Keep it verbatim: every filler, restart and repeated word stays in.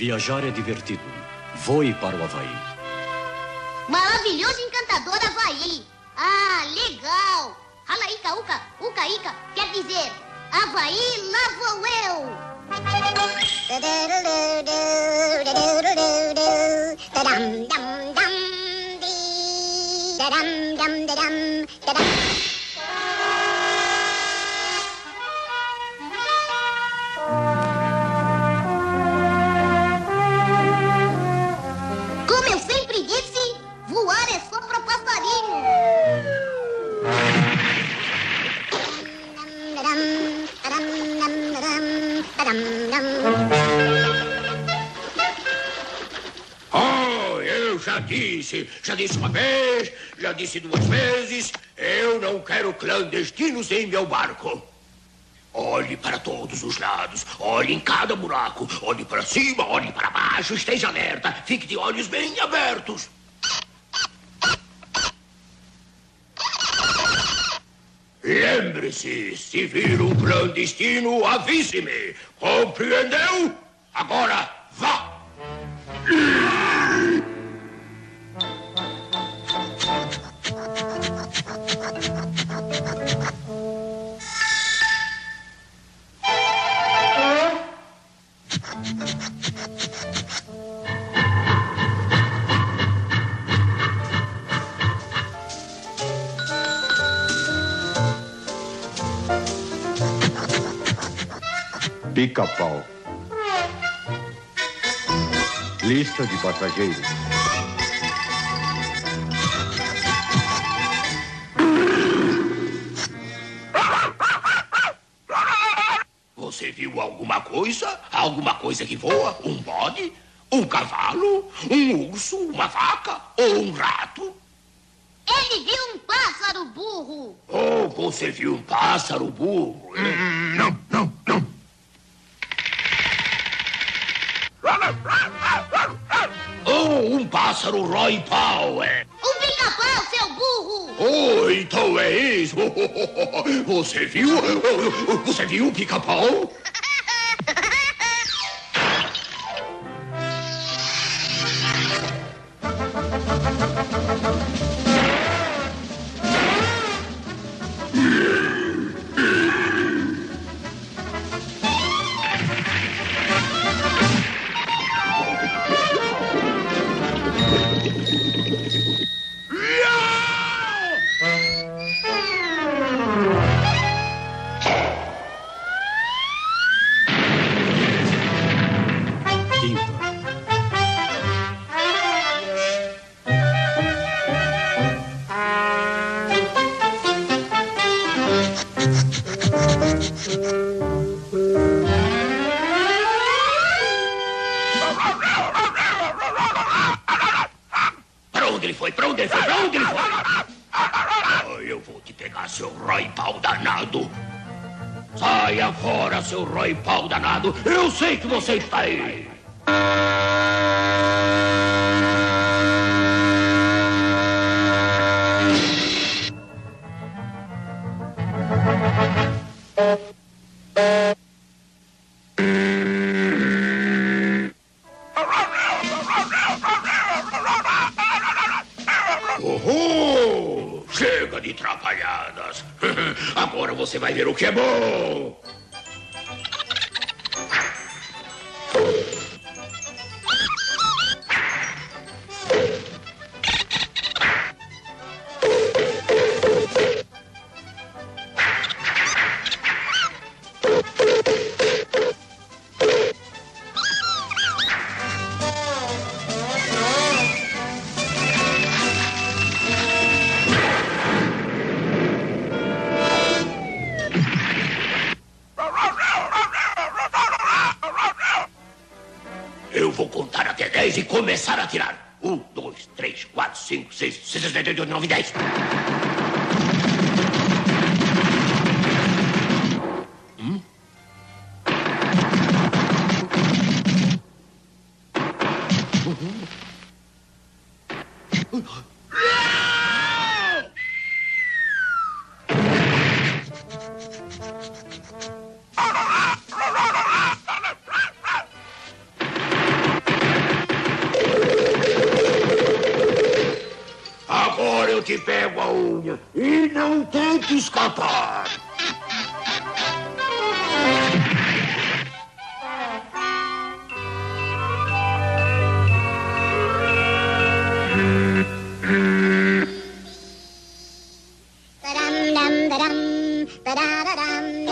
Viajar é divertido. Voe para o Havaí. Maravilhoso e encantador Havaí. Ah, legal. Halaíca, uca, ucaíca, quer dizer, Havaí, lá vou eu. Oh, eu já disse, já disse uma vez, já disse duas vezes, eu não quero clandestinos em meu barco. Olhe para todos os lados, olhe em cada buraco, olhe para cima, olhe para baixo, esteja alerta, fique de olhos bem abertos. Lembre-se, se vir um clandestino, avise-me. Compreendeu? Agora, vá! Pica Pau. Lista de passageiros. Você viu alguma coisa? Alguma coisa que voa? Um bode? Um cavalo? Um urso? Uma vaca? Ou um rato? Ele viu um pássaro burro. Oh, você viu um pássaro burro? Hum, não, não, não. Oh, um pássaro rói pau, é? Um pica-pau, seu burro! Oh, então é isso! Você viu? Você viu o pica-pau? Para onde ele foi? Para onde ele foi? Eu vou te pegar, seu rói-pau danado. Saia fora, seu rói-pau danado. Eu sei que você está aí. Uhul! Chega de trapalhadas! Agora você vai ver o que é bom! Eu vou contar até dez e começar a tirar. Um, dois, três, quatro, cinco, seis, seis, sete, oito, nove, dez. Hum? Uhum. Não! agora eu te pego a unha e não tente escapar. Ba-dum-dum-ba-dum, ba-da-da-dum.